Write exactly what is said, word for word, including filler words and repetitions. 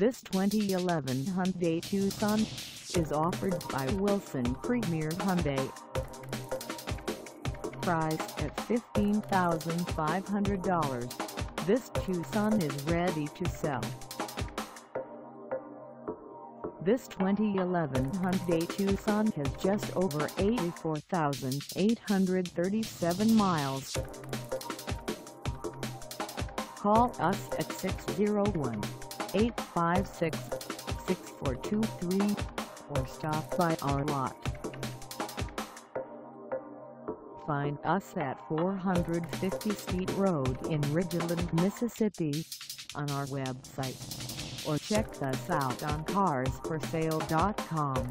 This twenty eleven Hyundai Tucson is offered by Wilson Premier Hyundai. Priced at fifteen thousand five hundred dollars, this Tucson is ready to sell. This twenty eleven Hyundai Tucson has just over eighty-four thousand eight hundred thirty-seven miles. Call us at six oh one, eight five six, six four two three or stop by our lot. Find us at four fifty Steed Road in Ridgeland, Mississippi on our website, or check us out on cars for sale dot com.